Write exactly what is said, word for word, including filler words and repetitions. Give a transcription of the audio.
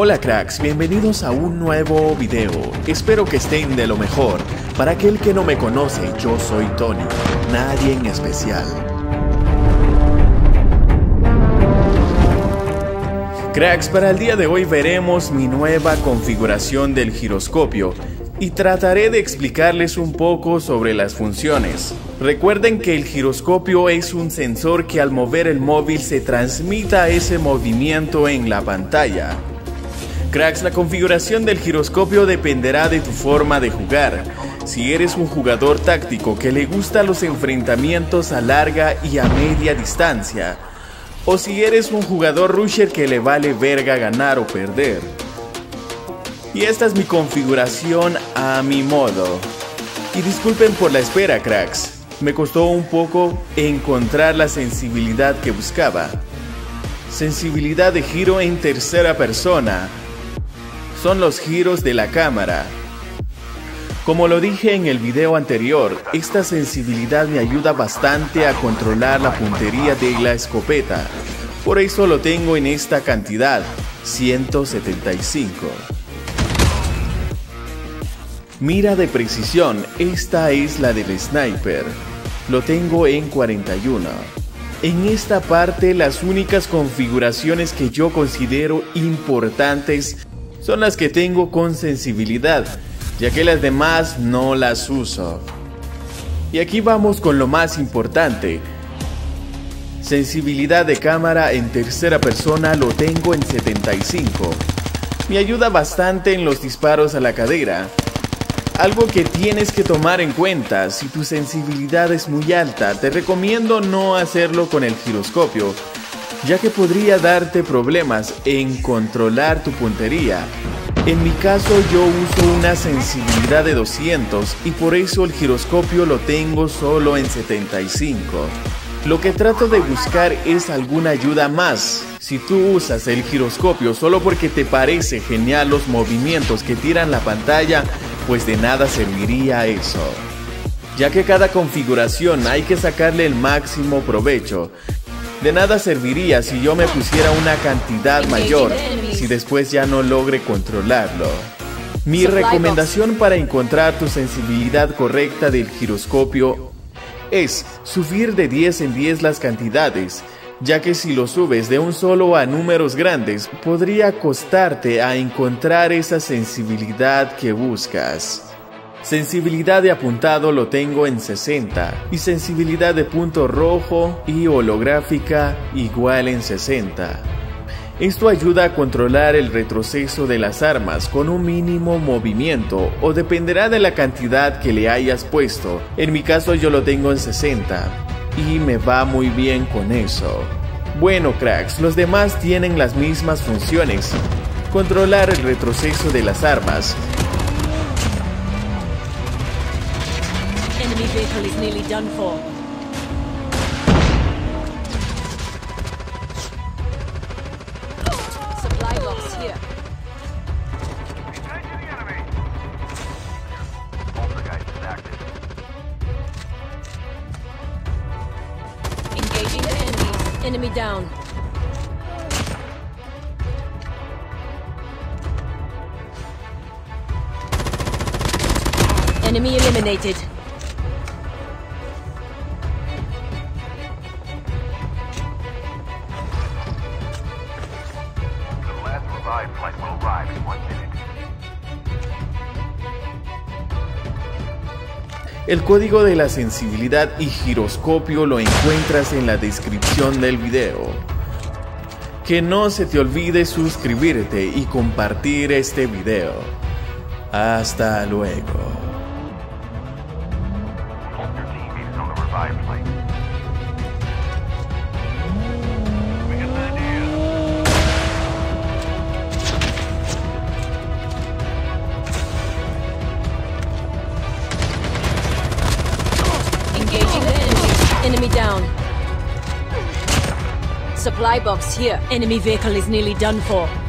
Hola cracks, bienvenidos a un nuevo video, espero que estén de lo mejor. Para aquel que no me conoce, yo soy Tony, nadie en especial. Cracks, para el día de hoy veremos mi nueva configuración del giroscopio y trataré de explicarles un poco sobre las funciones. Recuerden que el giroscopio es un sensor que al mover el móvil se transmita ese movimiento en la pantalla. Cracks, la configuración del giroscopio dependerá de tu forma de jugar. Si eres un jugador táctico que le gusta los enfrentamientos a larga y a media distancia, o si eres un jugador rusher que le vale verga ganar o perder. Y esta es mi configuración a mi modo. Y disculpen por la espera, cracks. Me costó un poco encontrar la sensibilidad que buscaba. Sensibilidad de giro en tercera persona. Son los giros de la cámara. Como lo dije en el video anterior, esta sensibilidad me ayuda bastante a controlar la puntería de la escopeta. Por eso lo tengo en esta cantidad, ciento setenta y cinco. Mira de precisión, esta es la del sniper. Lo tengo en cuarenta y uno. En esta parte, las únicas configuraciones que yo considero importantes son las que tengo con sensibilidad, ya que las demás no las uso. Y aquí vamos con lo más importante. Sensibilidad de cámara en tercera persona lo tengo en setenta y cinco. Me ayuda bastante en los disparos a la cadera. Algo que tienes que tomar en cuenta, si tu sensibilidad es muy alta, te recomiendo no hacerlo con el giroscopio, ya que podría darte problemas en controlar tu puntería. En mi caso yo uso una sensibilidad de doscientos y por eso el giroscopio lo tengo solo en setenta y cinco. Lo que trato de buscar es alguna ayuda más. Si tú usas el giroscopio solo porque te parece genial los movimientos que tiran la pantalla, pues de nada serviría eso, ya que cada configuración hay que sacarle el máximo provecho. De nada serviría si yo me pusiera una cantidad mayor, si después ya no logre controlarlo. Mi recomendación para encontrar tu sensibilidad correcta del giroscopio es subir de diez en diez las cantidades, ya que si lo subes de un solo a números grandes, podría costarte a encontrar esa sensibilidad que buscas. Sensibilidad de apuntado lo tengo en sesenta, y sensibilidad de punto rojo y holográfica igual en sesenta. Esto ayuda a controlar el retroceso de las armas con un mínimo movimiento, o dependerá de la cantidad que le hayas puesto. En mi caso yo lo tengo en sesenta. Y me va muy bien con eso. Bueno cracks, los demás tienen las mismas funciones. Controlar el retroceso de las armas. Enemy vehicle is nearly done for. Supply box here. Enemy down. Enemy eliminated. The last revived flight will arrive in one minute. El código de la sensibilidad y giroscopio lo encuentras en la descripción del video. Que no se te olvide suscribirte y compartir este video. Hasta luego. Enemy down. Supply box here. Enemy vehicle is nearly done for.